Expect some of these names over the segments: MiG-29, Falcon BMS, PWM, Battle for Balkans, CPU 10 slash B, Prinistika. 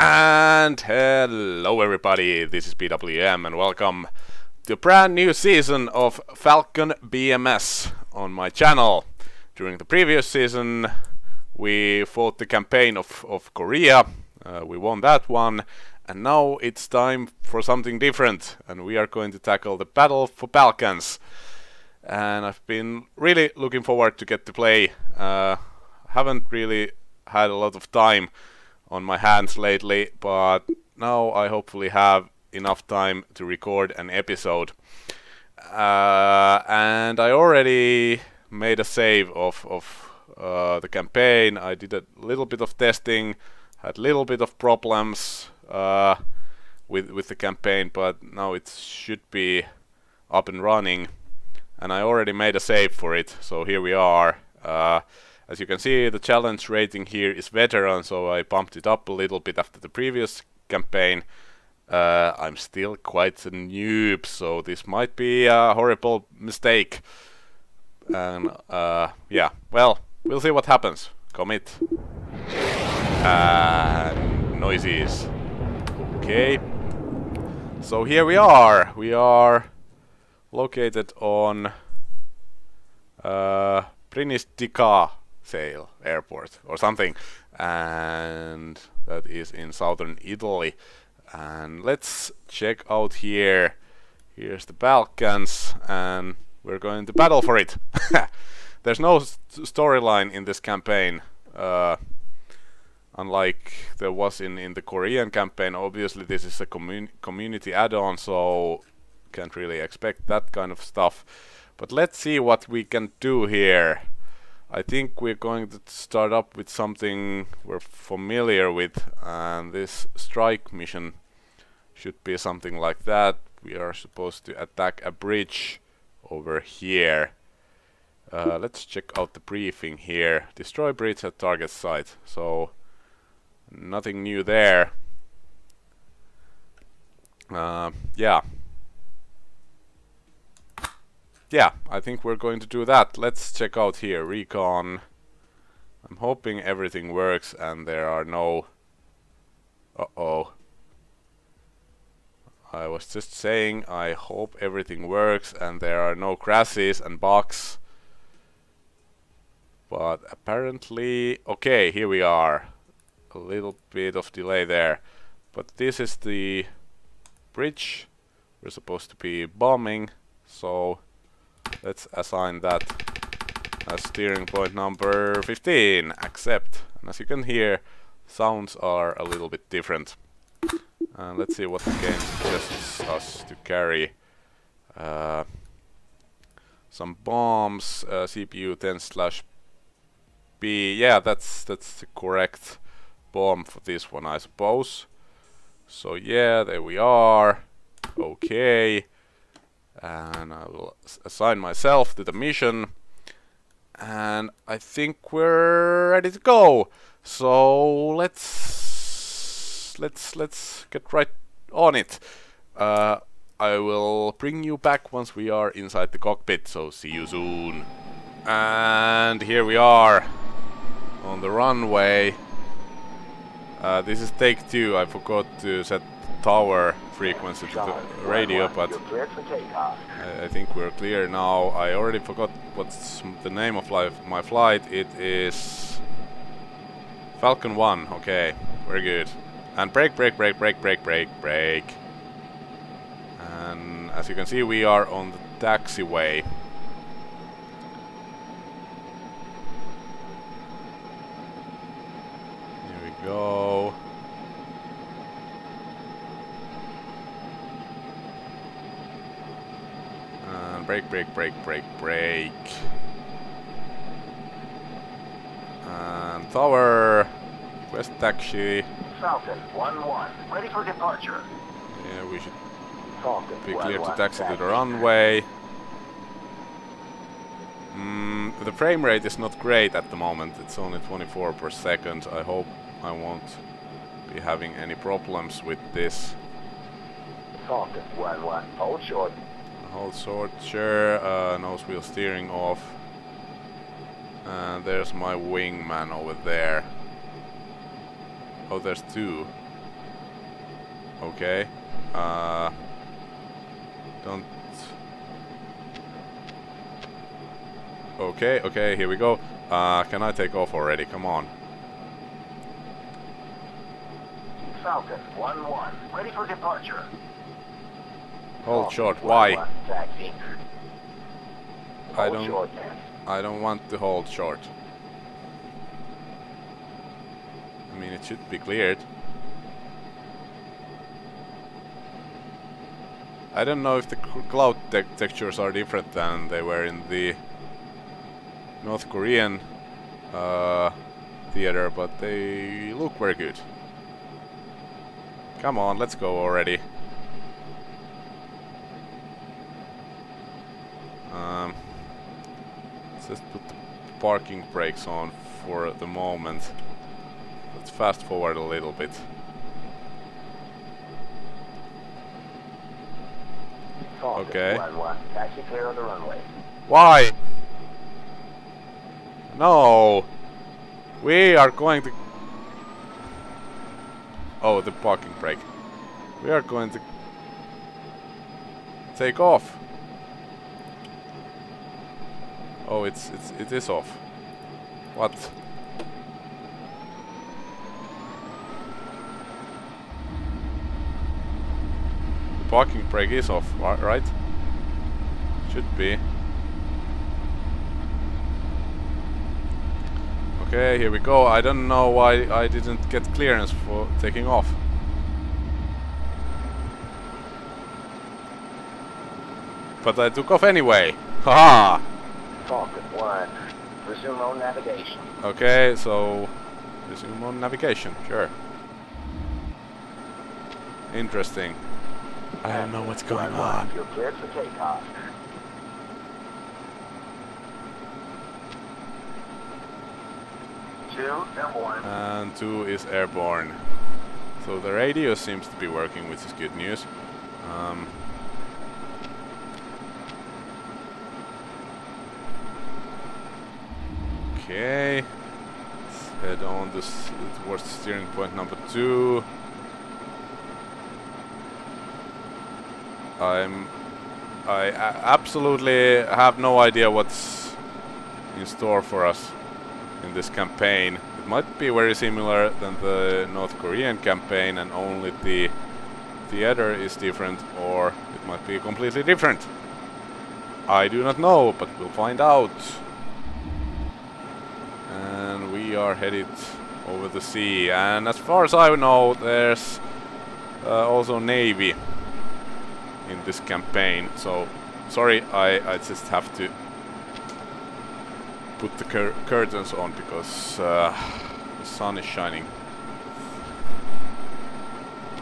And hello everybody, this is PWM and welcome to a brand new season of Falcon BMS on my channel. During the previous season we fought the campaign of Korea, we won that one, and now it's time for something different and we are going to tackle the Battle for Balkans. And I've been really looking forward to get to play, haven't really had a lot of time on my hands lately, but now I hopefully have enough time to record an episode. And I already made a save of the campaign. I did a little bit of testing, had a little bit of problems with the campaign, but now it should be up and running. And I already made a save for it, so here we are. As you can see, the challenge rating here is veteran, so I bumped it up a little bit after the previous campaign. I'm still quite a noob, so this might be a horrible mistake. And yeah, well, we'll see what happens. Commit. Noises. Okay. So here we are. We are located on Prinistika airport or something, and that is in southern Italy. And let's check out here. Here's the Balkans and we're going to battle for it. There's no storyline in this campaign, unlike there was in the Korean campaign. Obviously this is a community add-on, so can't really expect that kind of stuff, but let's see what we can do here. I think we're going to start up with something we're familiar with, and this strike mission should be something like that. We are supposed to attack a bridge over here. Let's check out the briefing here. Destroy bridge at target site. So nothing new there. Yeah, I think we're going to do that. Let's check out here. Recon. I'm hoping everything works and there are no... Uh-oh. I was just saying I hope everything works and there are no crashes and bugs. But apparently... Okay, here we are. A little bit of delay there. But this is the bridge we're supposed to be bombing, so... Let's assign that as steering point number 15. Accept. And as you can hear, sounds are a little bit different. And let's see what the game suggests us to carry. Some bombs. CPU 10 slash B. Yeah, that's the correct bomb for this one, I suppose. So yeah, there we are. Okay. And I will assign myself to the mission, and I think we're ready to go. So let's get right on it. I will bring you back once we are inside the cockpit. So see you soon. And here we are on the runway. This is take two. I forgot to set tower frequency to the radio, but I think we're clear now. I already forgot what's the name of my flight. It is Falcon 1. Okay, we're good. And brake. And as you can see, we are on the taxiway. Here we go. Break. And tower. West taxi. Falcon 1-1. Ready for departure. Yeah, we should Falcon be clear to taxi to the runway. The frame rate is not great at the moment. It's only 24 per second. I hope I won't be having any problems with this. Falcon 1-1. Hold short. Hold short, sure. Nose wheel steering off. And there's my wingman over there. Oh, there's two. Okay. Don't. Okay, okay, here we go. Can I take off already? Come on. Falcon 1-1, ready for departure. Hold short. Why? I don't want to hold short. I mean, it should be cleared. I don't know if the cloud textures are different than they were in the North Korean theater, but they look very good. Come on, let's go already. Let's just put the parking brakes on for the moment. Let's fast forward a little bit. Okay. Taxi clear on the runway. Why? No! We are going to... Oh, the parking brake. We are going to... take off. Oh, it is off. What? The parking brake is off, right? Should be. Okay, here we go. I don't know why I didn't get clearance for taking off. But I took off anyway. Haha! Falcon 1. Resume on navigation. Okay, so... resume on navigation, sure. Interesting. I don't know what's going on. You're cleared for takeoff. And 2 is airborne. So the radio seems to be working, which is good news. Okay. Let's head on towards steering point number 2. I absolutely have no idea what's in store for us in this campaign. It might be very similar than the North Korean campaign and only the theater is different, or it might be completely different. I do not know, but we'll find out. And we are headed over the sea, and as far as I know there's also Navy in this campaign, so sorry, I just have to put the curtains on because the sun is shining.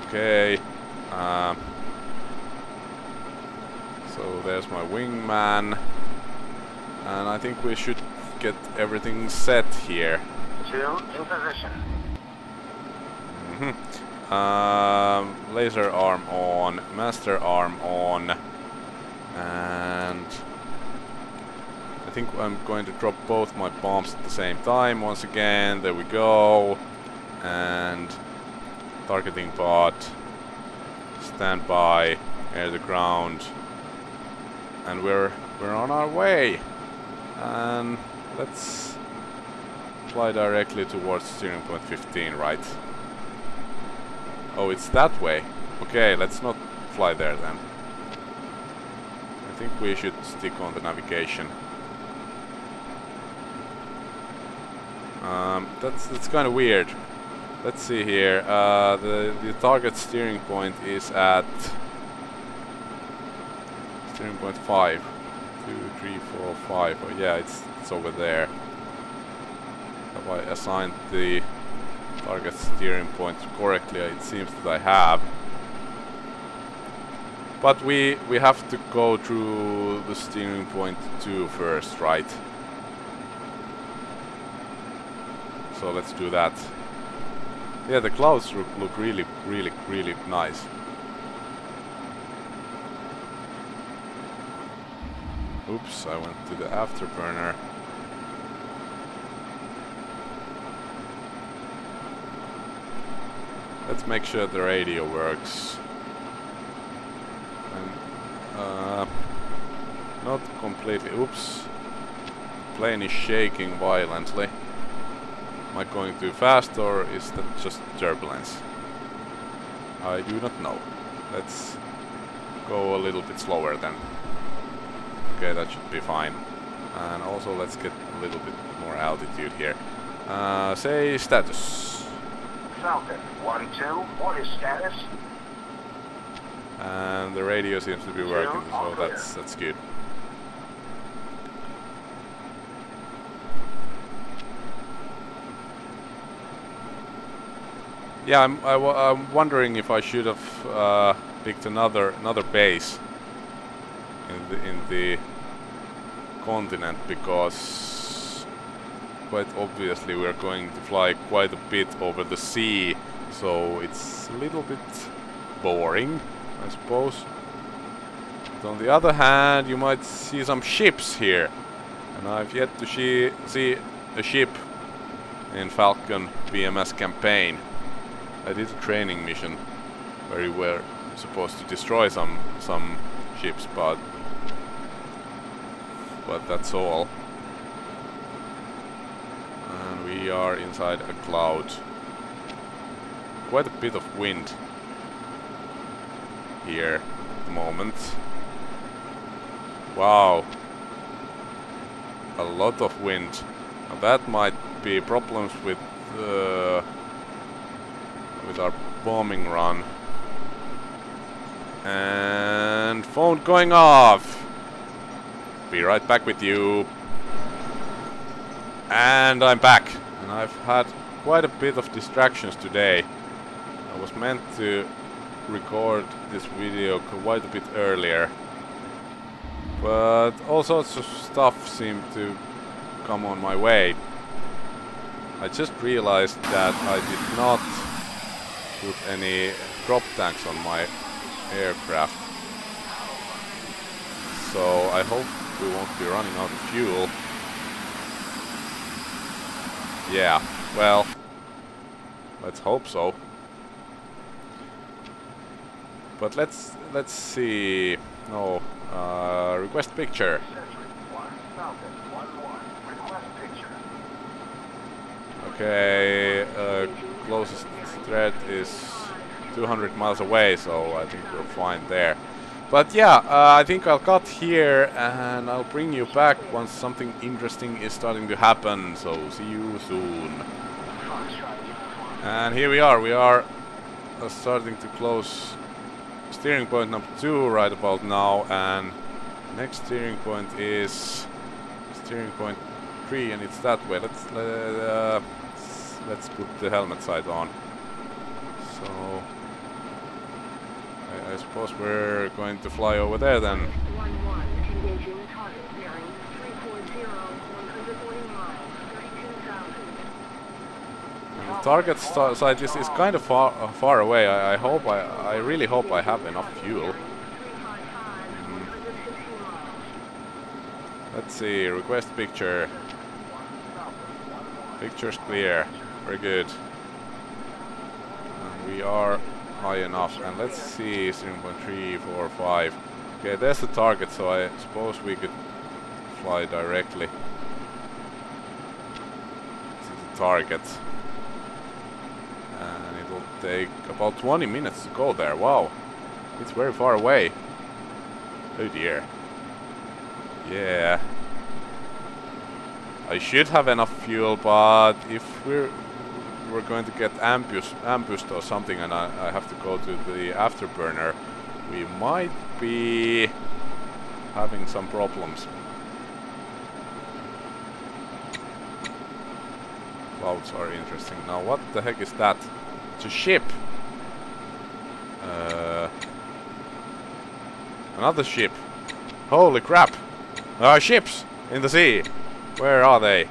Okay, so there's my wingman, and I think we should get everything set here. Two in position. Mm-hmm. Laser arm on, master arm on, and I think I'm going to drop both my bombs at the same time once again. There we go. And targeting pod, standby, air to ground, and we're on our way. And let's fly directly towards steering point 15, right? Oh, it's that way. Okay, let's not fly there then. I think we should stick on the navigation. That's kind of weird. Let's see here. The target steering point is at steering point 5. 2, 3, 4, 5. Oh yeah, it's over there. Have I assigned the target steering point correctly? It seems that I have. But we have to go through the steering point 2 first, right? So let's do that. Yeah, the clouds look really nice. Oops, I went to the afterburner. Let's make sure the radio works. And, not completely. Oops. The plane is shaking violently. Am I going too fast or is that just turbulence? I do not know. Let's go a little bit slower then. Okay, that should be fine. And also let's get a little bit more altitude here. Say status. Falcon 1-2, what is status? And the radio seems to be working, so that's good. Yeah, I'm wondering if I should have picked another base in the continent, because quite obviously we're going to fly quite a bit over the sea, so it's a little bit boring, I suppose. But on the other hand, you might see some ships here, and I've yet to see a ship in Falcon BMS campaign. I did a training mission where we were supposed to destroy some ships, but that's all. And we are inside a cloud. Quite a bit of wind here at the moment. Wow, a lot of wind. Now that might be problems with our bombing run. And phone going off. Be right back with you. And I'm back. And I've had quite a bit of distractions today. I was meant to record this video quite a bit earlier, but all sorts of stuff seemed to come on my way. I just realized that I did not put any drop tanks on my aircraft, so I hope we won't be running out of fuel. Yeah, well, let's hope so. But let's see. No, request picture. Okay, closest threat is 200 miles away, so I think we're fine there. But yeah, I think I'll cut here and I'll bring you back once something interesting is starting to happen, so see you soon. And here we are starting to close steering point number 2 right about now, and next steering point is steering point 3, and it's that way. Let's put the helmet side on. So I suppose we're going to fly over there then. And the target side is kind of far away. I hope I really hope I have enough fuel. Let's see, request picture. Picture's clear. Very good. And we are high enough, and let's see, 0.345. Okay, there's the target, so I suppose we could fly directly to the target. And it'll take about 20 minutes to go there. Wow, it's very far away. Oh dear. Yeah. I should have enough fuel, but if we're going to get ambushed or something, and I have to go to the afterburner, we might be having some problems. Clouds are interesting. Now, what the heck is that? It's a ship. Another ship. Holy crap! There are ships in the sea. Where are they?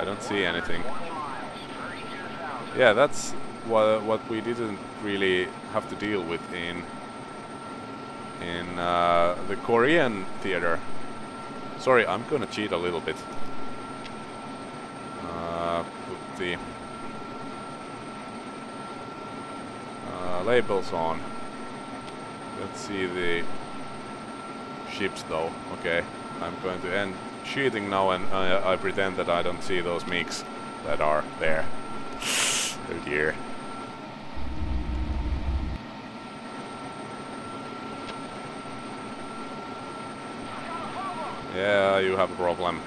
I don't see anything. Yeah, that's what we didn't really have to deal with in the Korean theater. Sorry, I'm gonna cheat a little bit. the labels on. Let's see the ships though. Okay, I'm going to end cheating now and I pretend that I don't see those MiGs that are there. Oh dear. Yeah, you have a problem.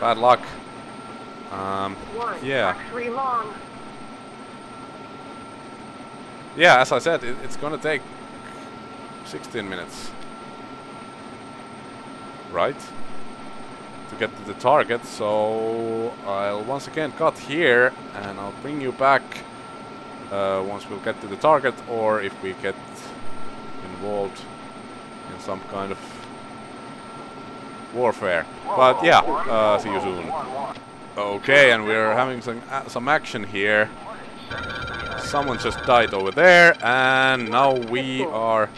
Bad luck. Yeah. Yeah, as I said, it's gonna take 16 minutes. Right? To get to the target, so I'll once again cut here and I'll bring you back once we'll get to the target, or if we get involved in some kind of warfare. But yeah, see you soon. Okay, and we're having some action here. Someone just died over there, and now we are,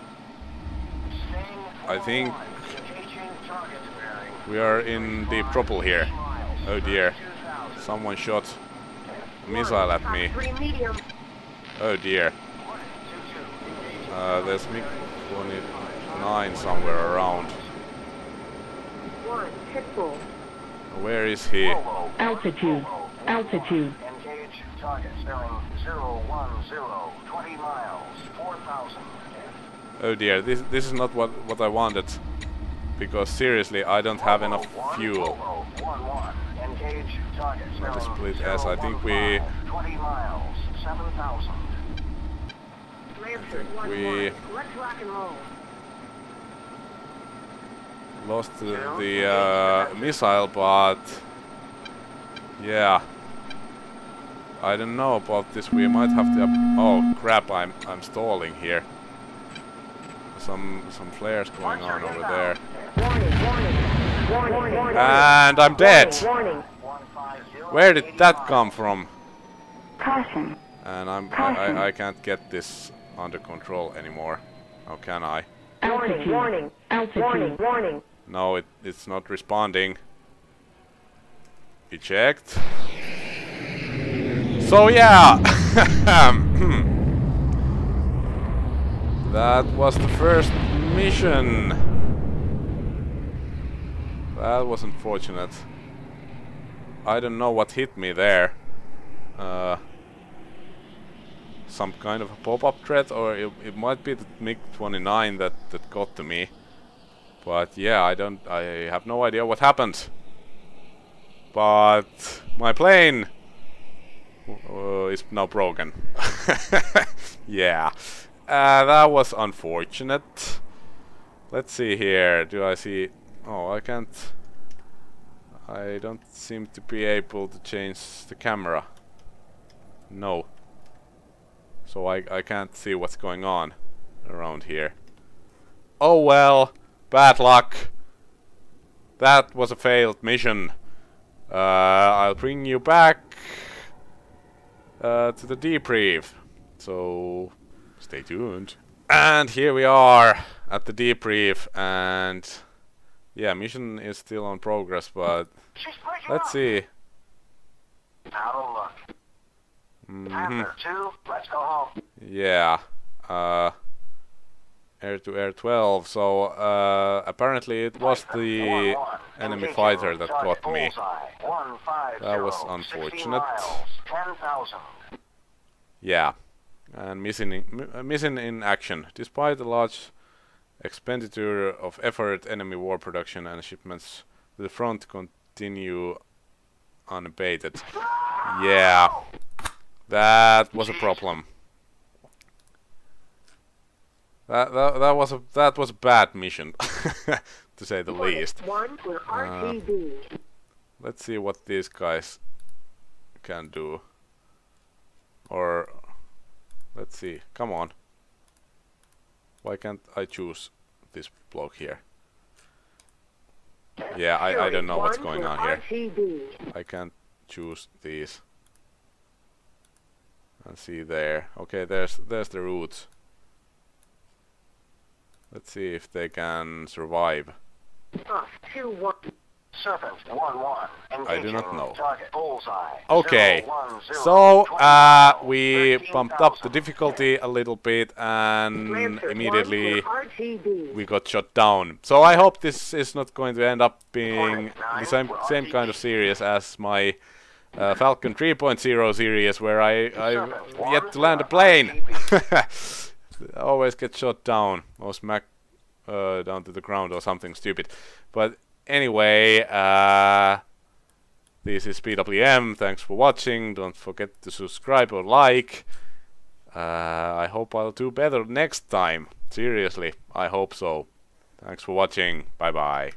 I think, we are in deep trouble here. Oh dear, someone shot a missile at me. Oh dear. There's MiG-29 somewhere around. Where is he? Altitude. Altitude. Engage target bearing 010, 20 miles, 4,000. Oh dear, this is not what I wanted. Because seriously, I don't have enough fuel. Let us split S. I think we. 20 miles, 7,000. Let's rock and roll. Lost the missile, but yeah, I don't know about this. We might have to. Oh crap! I'm stalling here. Some flares going on over there. And I'm dead. Where did that come from? Caution. And I can't get this under control anymore. How can I? Warning! Warning! Warning! No, it's not responding. Eject. So yeah, that was the first mission. That was unfortunate. I don't know what hit me there. Some kind of a pop-up threat, or it might be the MiG-29 that got to me. But yeah, I have no idea what happened. But my plane is now broken. Yeah, that was unfortunate. Let's see here. Do I see? Oh, I can't. I don't seem to be able to change the camera. No. So I can't see what's going on around here. Oh well, bad luck. That was a failed mission. I'll bring you back to the debrief. So stay tuned. And here we are at the debrief, and yeah, mission is still on progress, but let's see. Yeah, air-to-air 12, so apparently it was the enemy fighter that got me. That was unfortunate. Yeah, and missing in action. Despite a large expenditure of effort, enemy war production and shipments to the front continue unabated. Yeah. That was a problem. That was a bad mission, to say the least. Let's see what these guys can do. Or let's see. Come on. Why can't I choose this bloke here? Yeah, I don't know what's going on here. I can't choose these. And see there. Okay, there's the route. Let's see if they can survive. Serpent 1-1. I do not know. Target bullseye. Okay, 0, 1, 0, so we bumped up the difficulty a little bit and immediately we got shot down. So I hope this is not going to end up being the same kind of series as my Falcon 3.0 series, where I've yet to land a plane. Always get shot down or smacked down to the ground or something stupid. But anyway, this is PWM. Thanks for watching. Don't forget to subscribe or like. I hope I'll do better next time. Seriously, I hope so. Thanks for watching. Bye bye.